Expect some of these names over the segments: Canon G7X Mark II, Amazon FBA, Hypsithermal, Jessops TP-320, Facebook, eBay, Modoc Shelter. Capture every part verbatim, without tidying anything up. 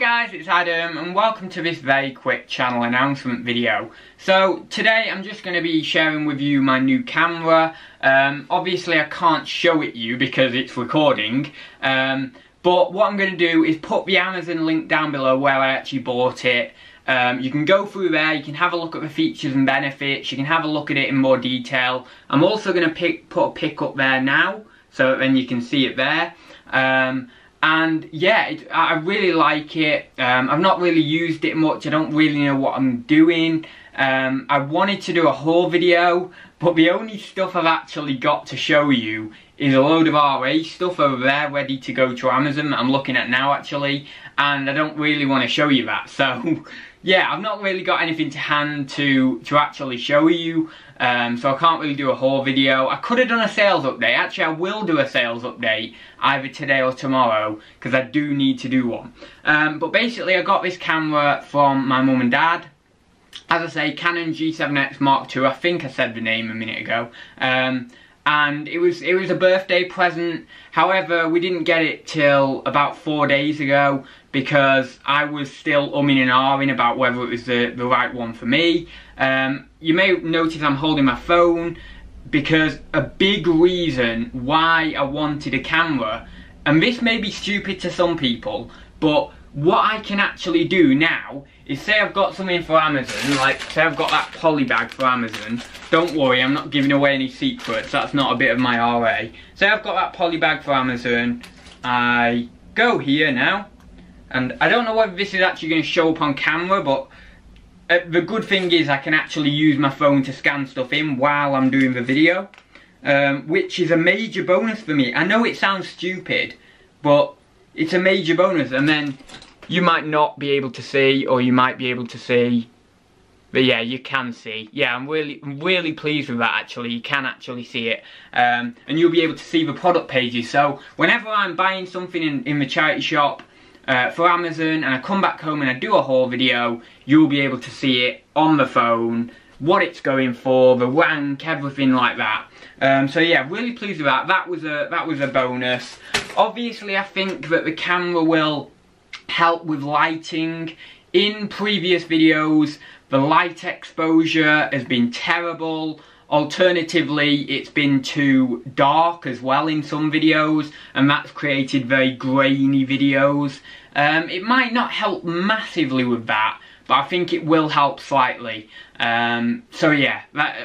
guys, it's Adam and welcome to this very quick channel announcement video. So today I'm just going to be sharing with you my new camera. Um, obviously I can't show it you because it's recording, um, but what I'm going to do is put the Amazon link down below where I actually bought it. Um, you can go through there, you can have a look at the features and benefits, you can have a look at it in more detail. I'm also going to pick, put a pic up there now, so then you can see it there. Um, And yeah, it, I really like it. Um, I've not really used it much. I don't really know what I'm doing. Um, I wanted to do a haul video, but the only stuff I've actually got to show you is a load of R A stuff over there ready to go to Amazon that I'm looking at now actually. And I don't really want to show you that. So yeah, I've not really got anything to hand to, to actually show you. Um, so I can't really do a haul video. I could have done a sales update. Actually, I will do a sales update either today or tomorrow because I do need to do one. Um, but basically, I got this camera from my mum and dad. As I say, Canon G seven X Mark two. I think I said the name a minute ago. Um, and it was it was a birthday present. However, we didn't get it till about four days ago because I was still umming and ahhing about whether it was the, the right one for me. Um, you may notice I'm holding my phone because a big reason why I wanted a camera, and this may be stupid to some people, but what I can actually do now is, say I've got something for Amazon, like say I've got that poly bag for Amazon. Don't worry, I'm not giving away any secrets, that's not a bit of my R A. Say I've got that poly bag for Amazon, I go here now, and I don't know whether this is actually going to show up on camera, but uh, the good thing is I can actually use my phone to scan stuff in while I'm doing the video, um, which is a major bonus for me. I know it sounds stupid, but it's a major bonus. And then you might not be able to see, or you might be able to see, but yeah, you can see. Yeah, I'm really I'm really pleased with that actually. You can actually see it, um, and you'll be able to see the product pages. So whenever I'm buying something in, in the charity shop, Uh, for Amazon, and I come back home and I do a haul video, you'll be able to see it on the phone, what it's going for, the rank, everything like that. Um, so yeah, really pleased with that. That was a that was a bonus. Obviously, I think that the camera will help with lighting. In previous videos, the light exposure has been terrible. Alternatively, it's been too dark as well in some videos, and that's created very grainy videos. Um, it might not help massively with that, but I think it will help slightly. Um, so yeah,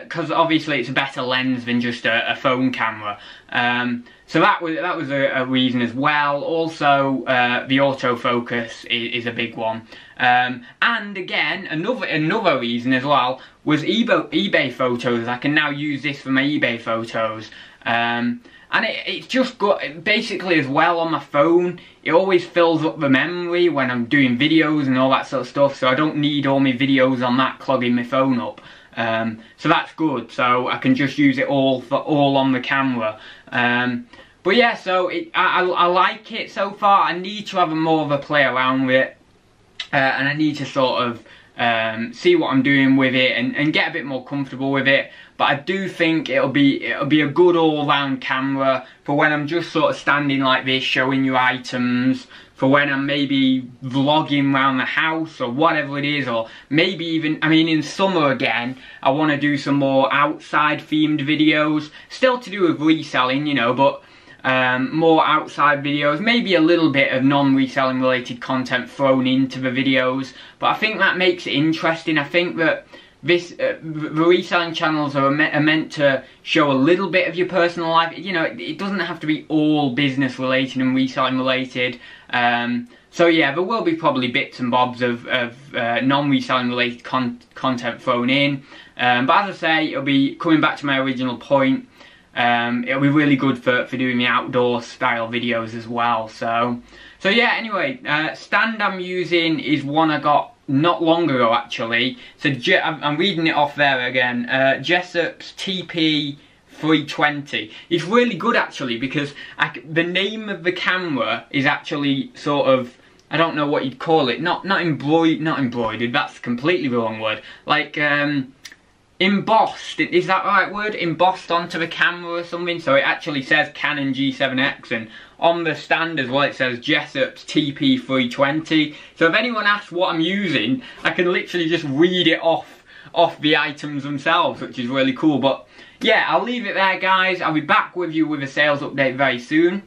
because obviously it's a better lens than just a, a phone camera. Um, so that was that was a, a reason as well. Also, uh, the autofocus is, is a big one. Um, and again, another another reason as well was eBay, eBay photos. I can now use this for my eBay photos. Um, and it, it's just got, basically as well on my phone, it always fills up the memory when I'm doing videos and all that sort of stuff. So I don't need all my videos on that clogging my phone up. Um, so that's good, so I can just use it all for all on the camera. Um, but yeah, so it, I, I, I like it so far. I need to have a more of a play around with it, uh, and I need to sort of um, see what I'm doing with it and, and get a bit more comfortable with it. But I do think it'll be it'll be a good all-round camera for when I'm just sort of standing like this, showing you items, for when I'm maybe vlogging around the house or whatever it is, or maybe even, I mean, in summer again, I want to do some more outside themed videos, still to do with reselling, you know, but um, more outside videos, maybe a little bit of non-reselling related content thrown into the videos. But I think that makes it interesting. I think that This, uh, the reselling channels are, me are meant to show a little bit of your personal life. You know, it, it doesn't have to be all business related and reselling related. Um, so yeah, there will be probably bits and bobs of, of uh, non-reselling related con content thrown in. Um, but as I say, it'll be, coming back to my original point, um, it'll be really good for, for doing the outdoor style videos as well. So, so yeah, anyway, uh, stand I'm using is one I got not long ago actually. So I'm reading it off there again. Uh, Jessops T P three twenty. It's really good actually because I, the name of the camera is actually sort of, I don't know what you'd call it. Not not embroidered. Not embroidered. That's completely the wrong word. Like um, embossed. Is that the right word? Embossed onto the camera or something. So it actually says Canon G seven X and on the stand as well it says Jessops T P three twenty. So if anyone asks what I'm using, I can literally just read it off off the items themselves, which is really cool. But yeah, I'll leave it there, guys. I'll be back with you with a sales update very soon.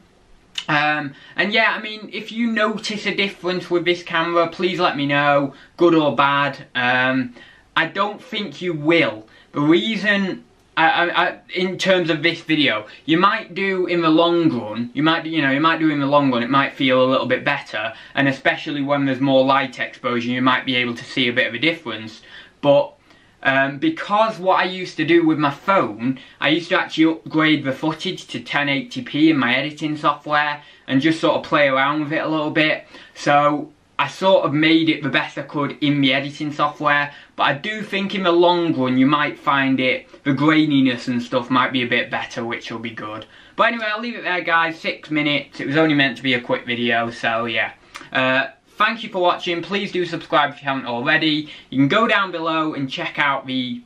Um, and yeah, I mean, if you notice a difference with this camera, please let me know, good or bad. Um, I don't think you will. The reason, I, I, I, in terms of this video, you might do in the long run, you might, you know, you might do in the long run, it might feel a little bit better, and especially when there's more light exposure, you might be able to see a bit of a difference. But Um, because what I used to do with my phone, I used to actually upgrade the footage to ten eighty p in my editing software and just sort of play around with it a little bit. So I sort of made it the best I could in the editing software, but I do think in the long run you might find it, the graininess and stuff might be a bit better, which will be good. But anyway, I'll leave it there, guys. Six minutes, it was only meant to be a quick video, so yeah. uh, Thank you for watching. Please do subscribe if you haven't already. You can go down below and check out the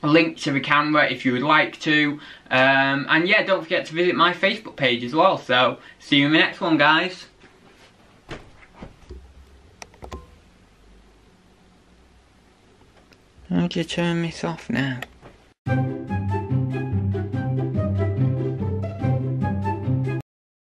link to the camera if you would like to. Um, and yeah, don't forget to visit my Facebook page as well. So, see you in the next one, guys. How do you turn this off now?